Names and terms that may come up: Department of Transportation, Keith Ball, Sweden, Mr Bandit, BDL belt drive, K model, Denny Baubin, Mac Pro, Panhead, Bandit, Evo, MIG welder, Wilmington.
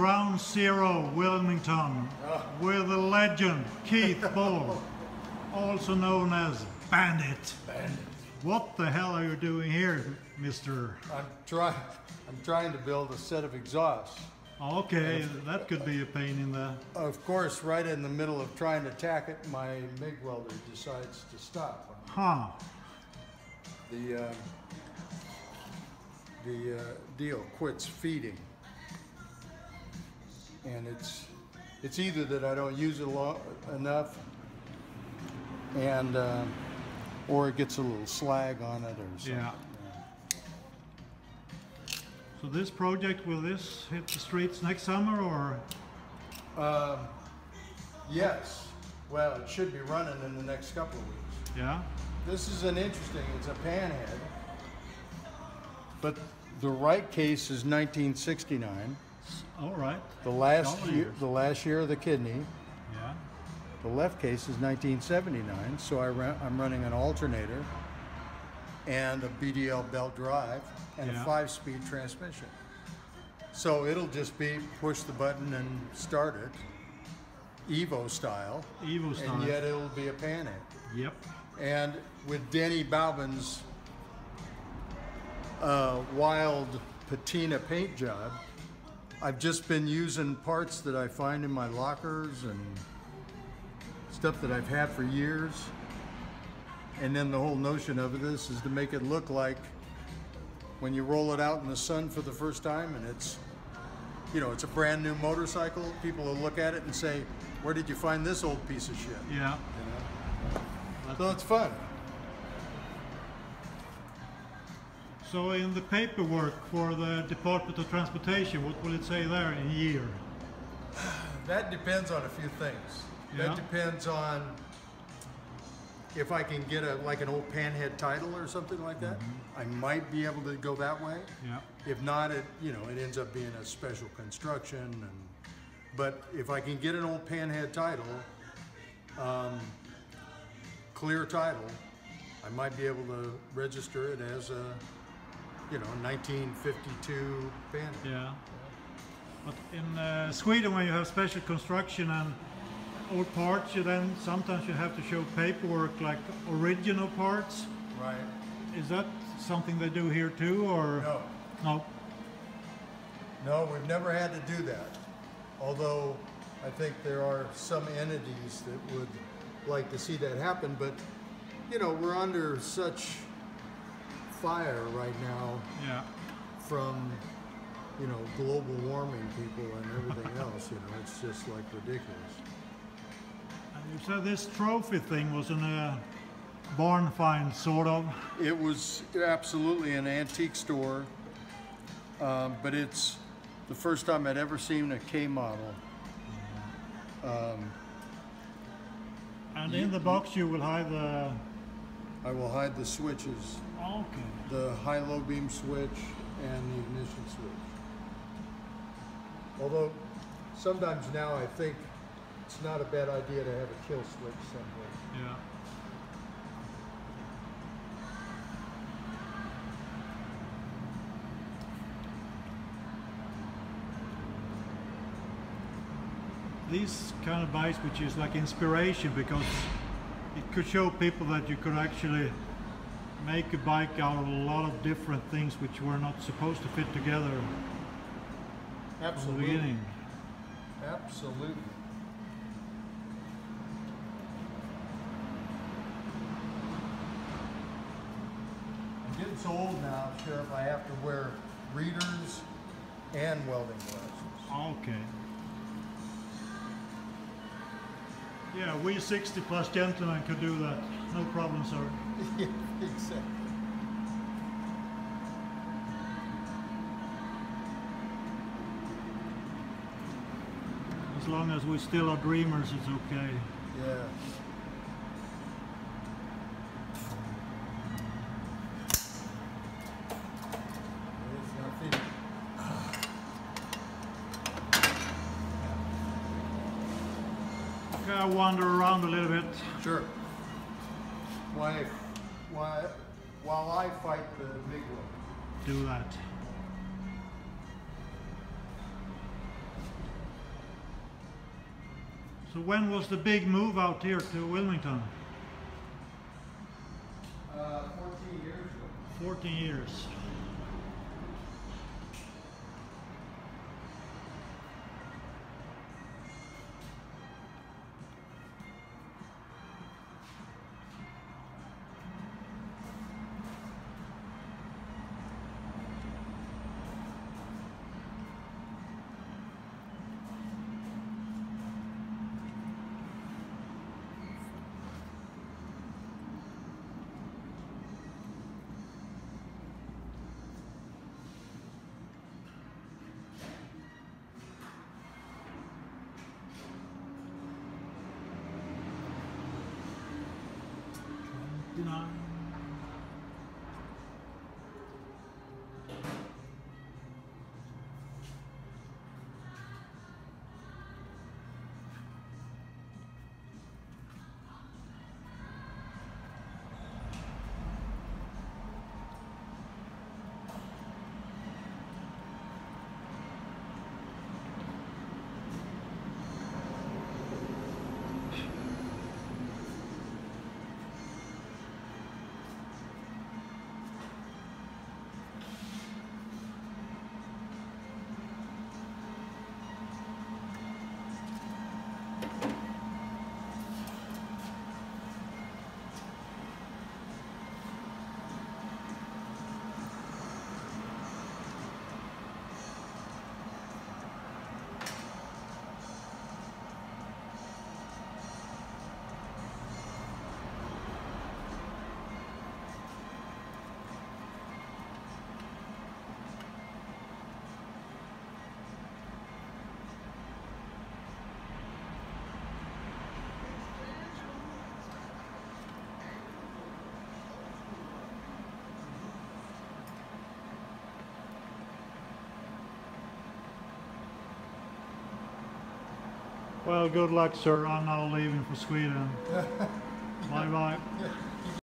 Ground Zero Wilmington with the legend Keith Ball, also known as Bandit. Bandit. What the hell are you doing here, mister? I'm trying to build a set of exhausts. Okay, that could be a pain in the... Of course, right in the middle of trying to tack it, my MIG welder decides to stop. Huh. The deal quits feeding. And it's either that I don't use it enough, and or it gets a little slag on it or something. Yeah. So this project, will this hit the streets next summer, or? Yes. Well, it should be running in the next couple of weeks. Yeah. This is an interesting, it's a panhead, but the right case is 1969. All right. The last year of the kidney. Yeah. The left case is 1979, so I'm running an alternator and a BDL belt drive and a 5-speed transmission. So it'll just be push the button and start it, Evo style. Evo style. And yet it'll be a panhead. Yep. And with Denny Baubin's wild patina paint job, I've just been using parts that I find in my lockers and stuff that I've had for years. And then the whole notion of this is to make it look like when you roll it out in the sun for the first time and it's, you know, it's a brand new motorcycle, people will look at it and say, where did you find this old piece of shit? Yeah. You know? So it's fun. So in the paperwork for the Department of Transportation, what will it say there in a year? That depends on a few things. Yeah. That depends on if I can get like an old panhead title or something like that. Mm-hmm. I might be able to go that way. Yeah. If not, it ends up being a special construction. But if I can get an old panhead title, clear title, I might be able to register it as a 1952 Bandit. Yeah. But in Sweden, when you have special construction and old parts, sometimes you have to show paperwork like original parts. Right. Is that something they do here too, or? No. No. No, we've never had to do that. Although I think there are some entities that would like to see that happen, but we're under such fire right now from global warming people and everything else. It's just like ridiculous. And you said this trophy thing was a barn find, sort of. It was absolutely an antique store, but it's the first time I'd ever seen a K model. And in the box you will hide the... I will hide the switches. Okay. The high-low beam switch and the ignition switch. Although sometimes now I think it's not a bad idea to have a kill switch somewhere. Yeah. These kind of bikes, which is like inspiration, because it could show people that you could actually make a bike out of a lot of different things which were not supposed to fit together. Absolutely. From the beginning. Absolutely. I'm getting so old now, Sheriff, I have to wear readers and welding glasses. Okay. Yeah, we 60-plus gentlemen could do that. No problem, sir. Yeah, exactly. As long as we still are dreamers, it's okay. Yeah. I wander around a little bit. Sure. While I fight the big one. Do that. So when was the big move out here to Wilmington? 14 years ago. 14 years. Well, good luck, sir. I'm now leaving for Sweden. Bye-bye.